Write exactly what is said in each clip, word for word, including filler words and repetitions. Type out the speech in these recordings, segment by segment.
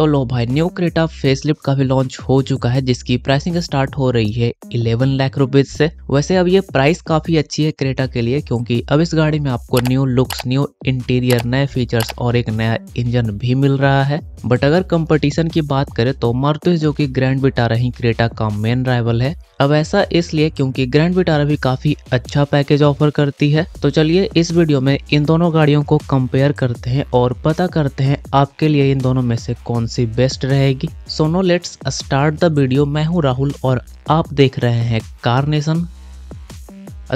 तो लो भाई new Creta facelift का भी लॉन्च हो चुका है जिसकी प्राइसिंग स्टार्ट हो रही है ग्यारह लाख रुपीज से। वैसे अब ये प्राइस काफी अच्छी है क्रेटा के लिए क्योंकि अब इस गाड़ी में आपको न्यू लुक्स, न्यू इंटीरियर, नए फीचर्स और एक नया इंजन भी मिल रहा है। बट अगर कंपटीशन की बात करें तो मारुति जो कि ग्रैंड विटारा ही क्रेटा का मेन राइवल है। अब ऐसा इसलिए क्योंकि ग्रैंड विटारा भी काफी अच्छा पैकेज ऑफर करती है। तो चलिए इस वीडियो में इन दोनों गाड़ियों को कंपेयर करते हैं और पता करते हैं आपके लिए इन दोनों में से कौन सी बेस्ट रहेगी। So no let's start the video. मैं हूँ राहुल और आप देख रहे हैं car nation.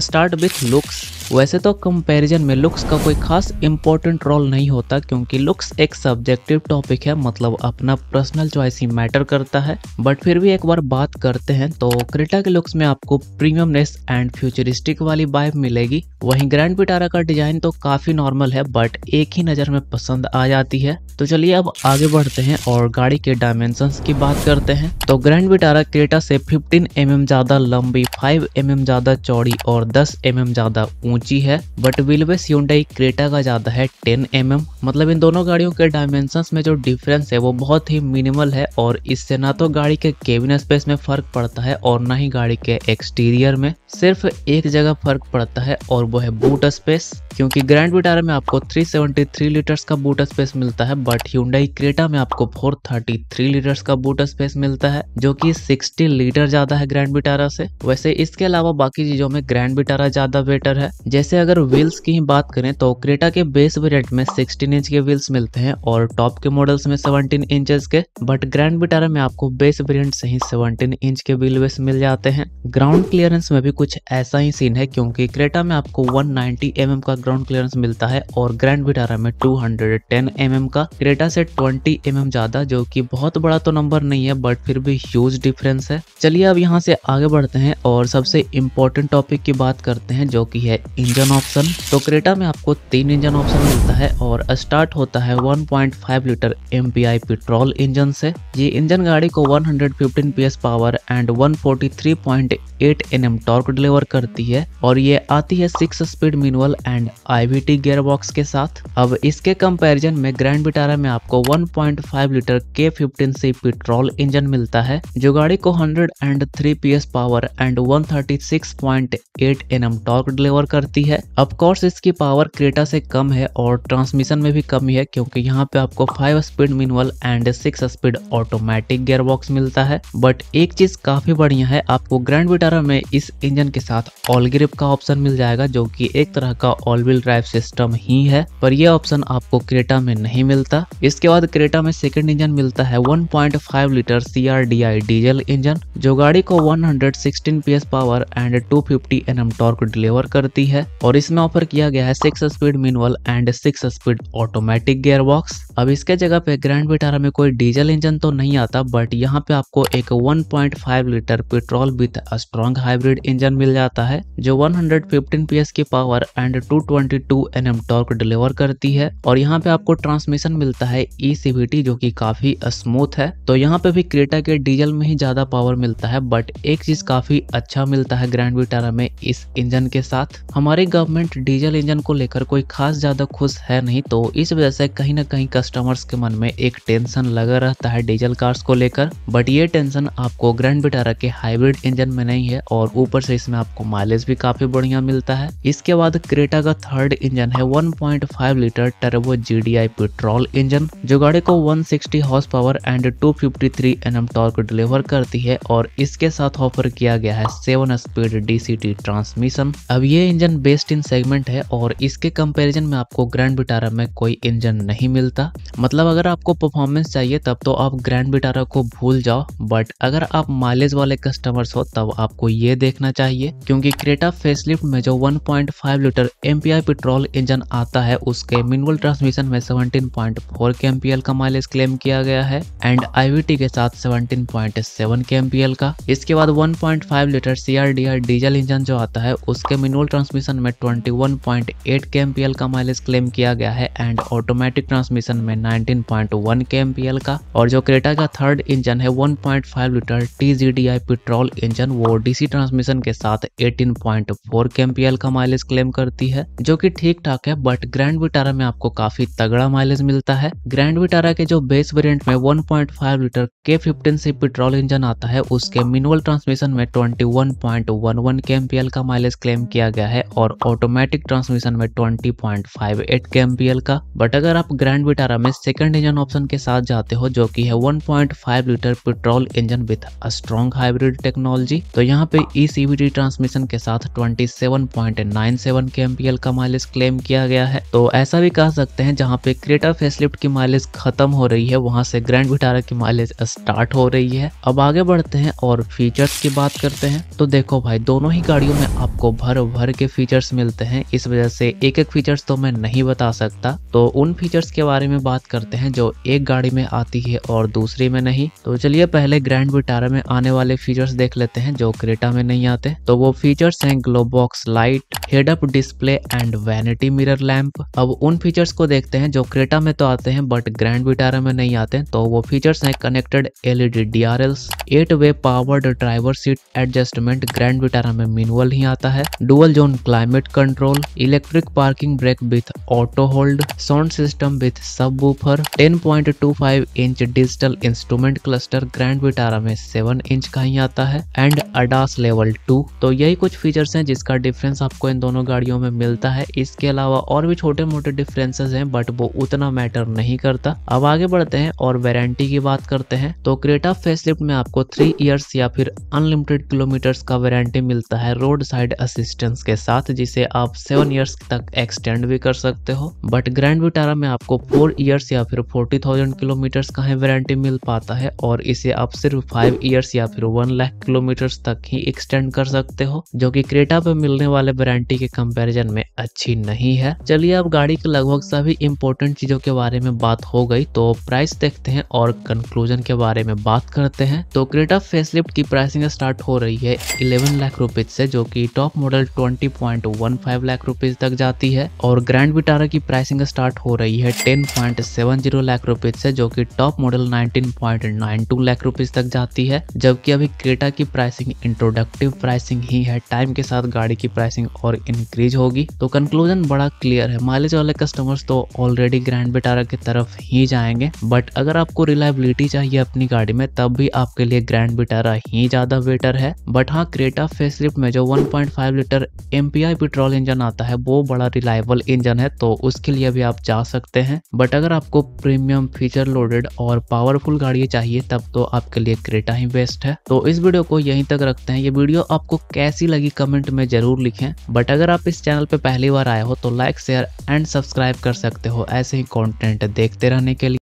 Start with looks. वैसे तो कंपैरिजन में लुक्स का कोई खास इम्पोर्टेंट रोल नहीं होता क्योंकि लुक्स एक सब्जेक्टिव टॉपिक है, मतलब अपना पर्सनल चॉइस ही मैटर करता है। बट फिर भी एक बार बात करते हैं तो क्रेटा के लुक्स में आपको प्रीमियमनेस एंड फ्यूचरिस्टिक वाली वाइब मिलेगी। वहीं ग्रैंड विटारा का डिजाइन तो काफी नॉर्मल है बट एक ही नज़र में पसंद आ जाती है। तो चलिए अब आगे बढ़ते हैं और गाड़ी के डायमेंशन की बात करते हैं। तो ग्रैंड विटारा क्रेटा से फिफ्टीन एम एम ज्यादा लंबी, फाइव एम एम ज्यादा चौड़ी और दस एम एम ज्यादा ऊंची है। बट व्हीलबेस Hyundai क्रेटा का ज्यादा है टेन एम एम। मतलब इन दोनों गाड़ियों के डायमेंशंस में जो डिफरेंस है वो बहुत ही मिनिमल है और इससे ना तो गाड़ी के केबिन स्पेस में फर्क पड़ता है और ना ही गाड़ी के एक्सटीरियर में। सिर्फ एक जगह फर्क पड़ता है और वो है बूट स्पेस, क्योंकि ग्रैंड विटारा में आपको थ्री सेवेंटी थ्री लीटर्स का बूट स्पेस मिलता है बट Hyundai क्रेटा में आपको फोर थर्टी थ्री लीटर्स का बूट स्पेस मिलता है जो कि सिक्सटी लीटर ज्यादा है ग्रैंड विटारा से। वैसे इसके अलावा बाकी चीजों में ग्रैंड विटारा ज्यादा बेटर है। जैसे अगर व्हील्स की ही बात करें तो क्रेटा के बेस वेरिएंट में सिक्सटीन इंच के व्हील्स मिलते हैं और टॉप के मॉडल्स में सेवनटीन इंचेस के। बट ग्रैंड विटारा में आपको बेस वेरिएंट से ही सेवनटीन इंच के व्हील बेस मिल जाते हैं। ग्राउंड क्लियरेंस में भी कुछ ऐसा ही सीन है क्योंकि क्रेटा में आपको वन नाइंटी एम एम का ग्राउंड क्लियरेंस मिलता है और ग्रैंड विटारा में two hundred ten m m का। क्रेटा से ट्वेंटी एम एम ज्यादा, जो की बहुत बड़ा तो नंबर नहीं है बट फिर भी ह्यूज डिफरेंस है। चलिए अब यहाँ से आगे बढ़ते हैं और सबसे इम्पोर्टेंट टॉपिक की बात करते हैं जो की है इंजन ऑप्शन। तो क्रेटा में आपको तीन इंजन ऑप्शन मिलता है और स्टार्ट होता है one point five litre M P I petrol engine से। ये इंजन गाड़ी को one hundred fifteen P S power and one forty three point eight N M torque deliver करती है और ये आती है six speed manual and I V T gearbox के साथ। अब इसके कंपैरिजन में ग्रैंड विटारा में आपको one point five litre K fifteen C petrol engine मिलता है जो गाड़ी को one hundred three P S power and one thirty six point eight N M torque deliver करती है। ऑफ कोर्स इसकी पावर क्रेटा से कम है और ट्रांसमिशन में भी कमी है क्योंकि यहाँ पे आपको five speed manual and six speed automatic gearbox मिलता है। बट एक चीज काफी बढ़िया है, आपको ग्रैंड विटारा में इस इंजन के साथ ऑल ग्रिप का ऑप्शन मिल जाएगा जो कि एक तरह का ऑल व्हील ड्राइव सिस्टम ही है, पर यह ऑप्शन आपको क्रेटा में नहीं मिलता। इसके बाद क्रेटा में सेकेंड इंजन मिलता है one point five litre C R D I diesel engine जो गाड़ी को one hundred sixteen P S power and two fifty N M torque deliver करती है और इसमें ऑफर किया गया है six speed manual and six speed automatic gearbox. अब इसके जगह पे ग्रैंड विटारा में कोई डीजल इंजन तो नहीं आता बट यहाँ पे आपको एक one point five litre petrol with strong hybrid engine मिल जाता है जो one hundred fifteen P S की power and two twenty two N M torque deliver करती है और यहाँ पे आपको ट्रांसमिशन मिलता है ई सी वी टी जो की काफी स्मूथ है। तो यहाँ पे भी क्रेटा के डीजल में ही ज्यादा पावर मिलता है बट एक चीज काफी अच्छा मिलता है ग्रैंड विटारा में इस इंजन के साथ। हमारे गवर्नमेंट डीजल इंजन को लेकर कोई खास ज्यादा खुश है नहीं, तो इस वजह से कहीं ना कहीं कस्टमर्स के मन में एक टेंशन लगा रहता है डीजल कार्स को लेकर। बट ये टेंशन आपको ग्रैंड विटारा के हाइब्रिड इंजन में नहीं है और ऊपर से इसमें आपको माइलेज भी काफी बढ़िया मिलता है। इसके बाद क्रेटा का थर्ड इंजन है one point five litre turbo G D I petrol engine जो गाड़ी को one sixty horse power and two fifty three N M torque deliver करती है और इसके साथ ऑफर किया गया है seven speed D C T transmission. अब ये इंजन बेस्ट इन सेगमेंट है और इसके कंपैरिजन में आपको ग्रैंड विटारा में कोई इंजन नहीं मिलता। मतलब अगर आपको परफॉर्मेंस चाहिए तब तो आप ग्रैंड विटारा को भूल जाओ, बट अगर आप माइलेज वाले कस्टमर्स हो तब आपको ये देखना चाहिए क्योंकि क्रेटा फेसलिफ्ट में जो one point five litre M P I petrol engine आता है उसके मैनुअल ट्रांसमिशन में seventeen point four K M P L का माइलेज क्लेम किया गया है एंड आई वी टी के साथ seventeen point seven K M P L का। इसके बाद one point five litre C R D I diesel engine जो आता है उसके मैनुअल ट्रांसमिशन में ट्वेंटी वन पॉइंट एट के एम पी एल का माइलेज क्लेम किया गया है एंड ऑटोमेटिक ट्रांसमिशन में उन्नीस पॉइंट वन केएमपीएल का, और जो क्रेटा का थर्ड इंजन है one point five litre T C D I petrol engine वो डीसी ट्रांसमिशन के साथ अठारह पॉइंट चार केएमपीएल का माइलेज क्लेम करती है, जो कि ठीक ठाक है। बट ग्रैंड विटारा में आपको काफी तगड़ा माइलेज मिलता है। ग्रैंड विटारा के जो बेस वेरिएंट में one point five litre K fifteen C petrol engine आता है, उसके मैनुअल ट्रांसमिशन में इक्कीस पॉइंट ग्यारह केएमपीएल का माइलेज क्लेम किया गया है और ऑटोमेटिक ट्रांसमिशन में बीस पॉइंट अट्ठावन केएमपीएल का। बट अगर आप ग्रैंड विटारा में सेकंड इंजन ऑप्शन के साथ जाते हो, जो कि है one point five litre petrol engine with strong hybrid technology, तो यहाँ पे E C V T transmission के साथ सत्ताईस पॉइंट सत्तानवे केएमपीएल का माइलेज क्लेम किया गया है। तो ऐसा भी कह सकते हैं जहाँ पे क्रेटा फेसलिफ्ट की माइलेज खत्म हो रही है, वहाँ से ग्रैंड विटारा की माइलेज स्टार्ट हो रही है। अब आगे बढ़ते हैं और फीचर्स की बात करते हैं। तो देखो भाई, दोनों ही गाड़ियों में आपको भर भर के फीचर्स मिलते हैं, इस वजह से एक एक फीचर्स तो मैं नहीं बता सकता। तो उन फीचर्स के बारे में बात करते हैं जो एक गाड़ी में आती है और दूसरी में नहीं। तो चलिए पहले ग्रैंड विटारा में आने वाले फीचर्स देख लेते हैं जो क्रेटा में नहीं आते। तो वो फीचर्स हैं glow box light, head up display and vanity mirror lamp. अब उन फीचर्स को देखते हैं जो क्रेटा में तो आते हैं बट ग्रैंड विटारा में नहीं आते। तो वो फीचर्स हैं connected L E D D R L, eight way powered driver seat adjustment, grand Vitara में मैनुअल ही आता है, dual zone climate control, electric parking brake with auto hold, sound system with subwoofer, ten point two five inch digital instrument cluster, grand Vitara में seven inch का ही आता है, and ADAS level two. तो यही कुछ फीचर्स हैं जिसका डिफरेंस आपको इन दोनों गाड़ियों में मिलता है। इसके अलावा और भी छोटे मोटे डिफरेंसेस हैं बट वो उतना मैटर नहीं करता। अब आगे बढ़ते हैं और वारंटी की बात करते हैं। तो क्रेटा फेसलिफ्ट में आपको थ्री इयर्स या फिर अनलिमिटेड किलोमीटर्स का वारंटी मिलता है रोड साइड असिस्टेंस के साथ, जिसे आप सेवन इयर्स तक एक्सटेंड भी कर सकते हो। बट ग्रैंड विटारा में आपको फोर इयर्स या फिर फोर्टी थाउजेंड किलोमीटर्स का ही वारंटी मिल पाता है और इसे आप सिर्फ फाइव इयर्स या फिर वन लाख किलोमीटर्स तक ही एक्सटेंड कर सकते हो, जो कि क्रेटा पे मिलने वाले वारंटी के कंपैरिजन में अच्छी नहीं है। चलिए अब गाड़ी के लगभग सभी इम्पोर्टेंट चीजों के बारे में बात हो गई, तो प्राइस देखते हैं और कंक्लूजन के बारे में बात करते हैं। तो क्रेटा फेसलिफ्ट की प्राइसिंग स्टार्ट हो रही है इलेवन लाख रुपीज से, जो कि top model twenty point one five lakh rupees तक जाती है, और ग्रैंड विटारा की प्राइसिंग स्टार्ट हो रही है ten point seven zero lakh rupees से, जो कि top model nineteen point nine two lakh rupees तक जाती है। जबकि अभी क्रेटा की प्राइसिंग इंट्रोडक्टिव प्राइसिंग ही है, टाइम के साथ गाड़ी की प्राइसिंग और इंक्रीज होगी। तो कंक्लूजन बड़ा क्लियर है, माइलेज वाले कस्टमर्स तो ऑलरेडी ग्रैंड विटारा की तरफ ही जाएंगे, बट अगर आपको रिलायबिलिटी चाहिए अपनी गाड़ी में तब भी आपके लिए ग्रैंड विटारा ही ज्यादा बेटर है। बट हाँ, क्रेटा फेसलिफ्ट में जो one point five litre M P I petrol engine आता है वो बड़ा रिलायबल इंजन है, तो उसके लिए भी आप जा सकते हैं। बट अगर आपको प्रीमियम फीचर लोडेड और पावरफुल गाड़ी चाहिए तब तो आपके लिए क्रेटा ही बेस्ट है। तो इस वीडियो को यहीं तक रखते हैं। ये वीडियो आपको कैसी लगी कमेंट में जरूर लिखें। बट अगर आप इस चैनल पे पहली बार आए हो तो लाइक शेयर एंड सब्सक्राइब कर सकते हो ऐसे ही कंटेंट देखते रहने के लिए।